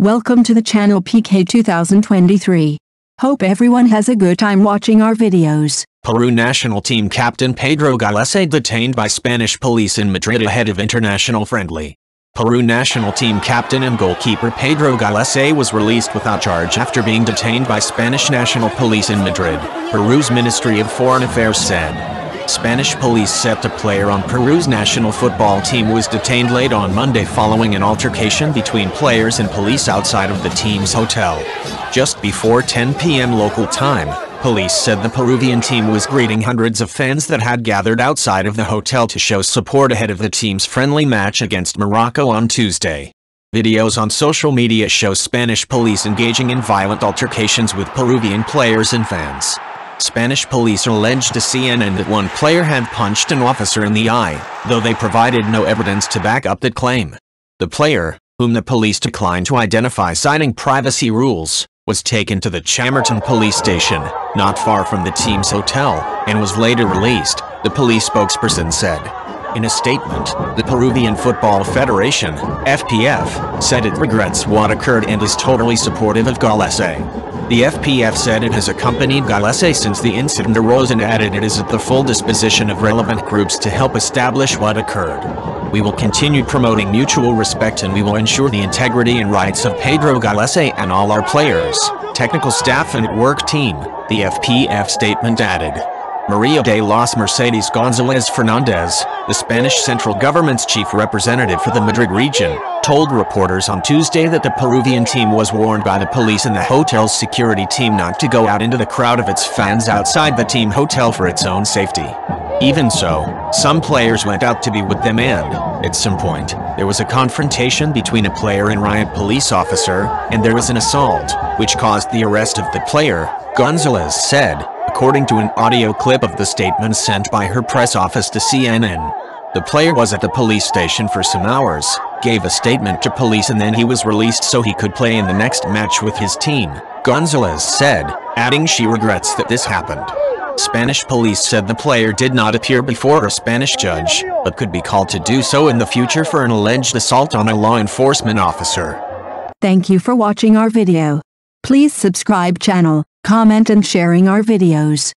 Welcome to the channel PK2023. Hope everyone has a good time watching our videos. Peru national team captain Pedro Gallese detained by Spanish police in Madrid ahead of international friendly. Peru national team captain and goalkeeper Pedro Gallese was released without charge after being detained by Spanish national police in Madrid, Peru's Ministry of Foreign Affairs said. Spanish police said a player on Peru's national football team was detained late on Monday following an altercation between players and police outside of the team's hotel. Just before 10 p.m. local time, police said the Peruvian team was greeting hundreds of fans that had gathered outside of the hotel to show support ahead of the team's friendly match against Morocco on Tuesday. Videos on social media show Spanish police engaging in violent altercations with Peruvian players and fans. Spanish police alleged to CNN that one player had punched an officer in the eye, though they provided no evidence to back up that claim. The player, whom the police declined to identify citing privacy rules, was taken to the Chamartín police station, not far from the team's hotel, and was later released, the police spokesperson said. In a statement, the Peruvian Football Federation, FPF, said it regrets what occurred and is totally supportive of Gallese. The FPF said it has accompanied Gallese since the incident arose and added it is at the full disposition of relevant groups to help establish what occurred. We will continue promoting mutual respect and we will ensure the integrity and rights of Pedro Gallese and all our players, technical staff and work team, the FPF statement added. Maria de los Mercedes González Fernández, the Spanish central government's chief representative for the Madrid region, told reporters on Tuesday that the Peruvian team was warned by the police and the hotel's security team not to go out into the crowd of its fans outside the team hotel for its own safety. Even so, some players went out to be with them and, at some point, there was a confrontation between a player and riot police officer, and there was an assault, which caused the arrest of the player, González said, according to an audio clip of the statement sent by her press office to CNN. The player was at the police station for some hours, gave a statement to police and then he was released so he could play in the next match with his team, González said, adding she regrets that this happened. Spanish police said the player did not appear before a Spanish judge, but could be called to do so in the future for an alleged assault on a law enforcement officer. Thank you for watching our video. Please subscribe channel, comment and sharing our videos.